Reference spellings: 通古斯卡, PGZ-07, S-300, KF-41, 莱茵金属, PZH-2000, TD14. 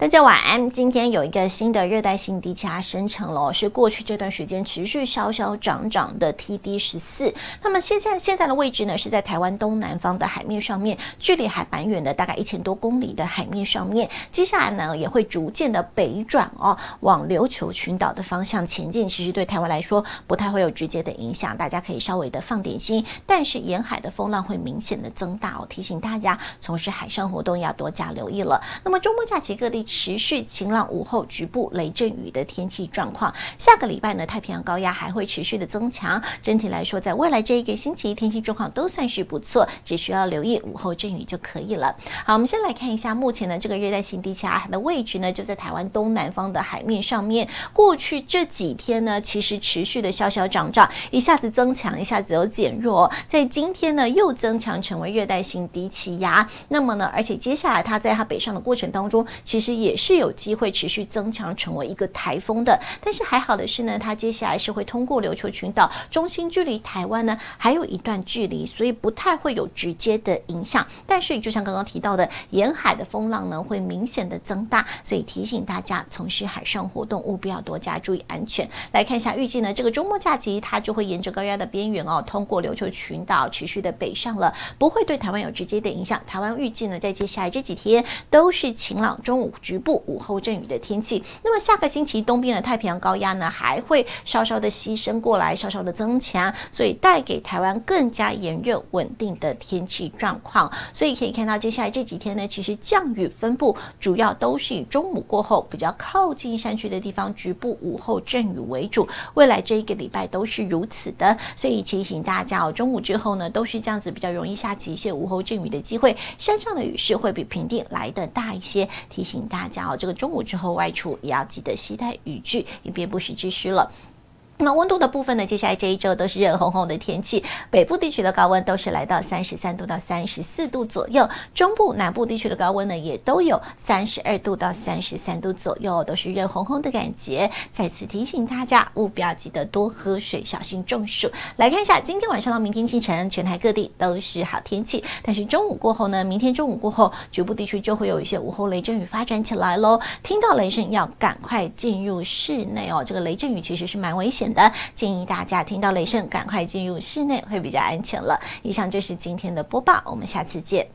大家晚安。今天有一个新的热带性低气压生成了，是过去这段时间持续稍稍涨涨的 TD14。那么现在的位置呢，是在台湾东南方的海面上面，距离还蛮远的，大概1000多公里的海面上面。接下来呢，也会逐渐的北转哦，往琉球群岛的方向前进。其实对台湾来说，不太会有直接的影响，大家可以稍微的放点心。但是沿海的风浪会明显的增大哦，提醒大家从事海上活动要多加留意了。那么周末假期各地持续晴朗，午后局部雷阵雨的天气状况。下个礼拜呢，太平洋高压还会持续的增强。整体来说，在未来这一个星期，天气状况都算是不错，只需要留意午后阵雨就可以了。好，我们先来看一下目前呢这个热带性低气压它的位置呢，就在台湾东南方的海面上面。过去这几天呢，其实持续的小小涨涨，一下子增强，一下子又减弱哦。在今天呢，又增强成为热带性低气压。那么呢，而且接下来它在它北上的过程当中，其实也是有机会持续增强成为一个台风的，但是还好的是呢，它接下来是会通过琉球群岛中心，距离台湾呢还有一段距离，所以不太会有直接的影响。但是就像刚刚提到的，沿海的风浪呢会明显的增大，所以提醒大家从事海上活动务必要多加注意安全。来看一下预计呢，这个周末假期它就会沿着高压的边缘哦，通过琉球群岛持续的北上了，不会对台湾有直接的影响。台湾预计呢在接下来这几天都是晴朗，中午局部午后阵雨的天气。那么下个星期东边的太平洋高压呢还会稍稍的牺牲过来，稍稍的增强，所以带给台湾更加炎热稳定的天气状况。所以可以看到接下来这几天呢，其实降雨分布主要都是以中午过后比较靠近山区的地方局部午后阵雨为主，未来这一个礼拜都是如此的。所以提醒大家哦，中午之后呢都是这样子，比较容易下起一些午后阵雨的机会，山上的雨势会比平地来的大一些，提醒大家哦，这个中午之后外出也要记得携带雨具，以便不时之需了。那温度的部分呢，接下来这一周都是热烘烘的天气，北部地区的高温都是来到33度到34度左右，中部南部地区的高温呢也都有32度到33度左右，都是热烘烘的感觉。再次提醒大家务必要记得多喝水，小心中暑。来看一下今天晚上到明天清晨全台各地都是好天气，但是中午过后呢，明天中午过后局部地区就会有一些午后雷阵雨发展起来咯，听到雷声要赶快进入室内哦，这个雷阵雨其实是蛮危险的，建议大家听到雷声赶快进入室内会比较安全了。以上就是今天的播报，我们下次见。